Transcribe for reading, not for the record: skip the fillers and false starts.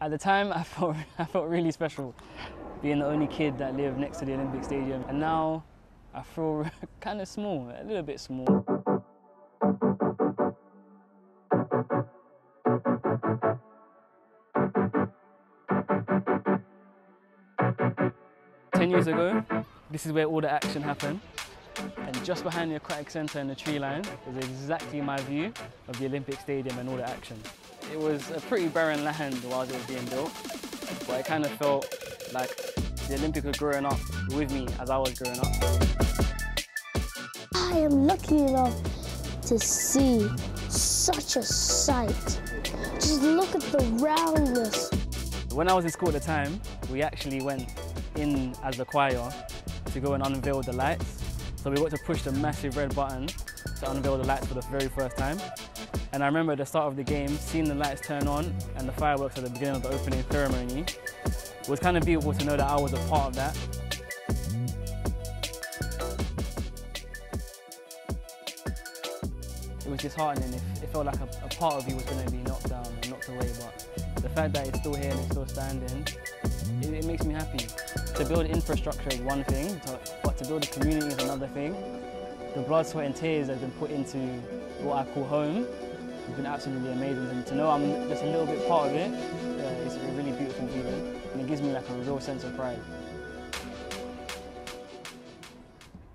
At the time, I felt really special, being the only kid that lived next to the Olympic Stadium. And now, I feel kind of small, a little bit small. Years ago, this is where all the action happened, and just behind the Aquatic Centre and the tree line is exactly my view of the Olympic Stadium and all the action. It was a pretty barren land while it was being built, but it kind of felt like the Olympics were growing up with me as I was growing up. I am lucky enough to see such a sight. Just look at the roundness. When I was in school at the time, we actually went in as the choir to go and unveil the lights. So we got to push the massive red button to unveil the lights for the very first time. And I remember at the start of the game, seeing the lights turn on and the fireworks at the beginning of the opening ceremony was kind of beautiful to know that I was a part of that. It was disheartening. It felt like a part of you was going to be knocked down and knocked away, but the fact that it's still here and it's still standing, it makes me happy. To build infrastructure is one thing, but to build a community is another thing. The blood, sweat and tears that have been put into what I call home has been absolutely amazing. And to know I'm just a little bit part of it, it's a really beautiful feeling. And it gives me like a real sense of pride.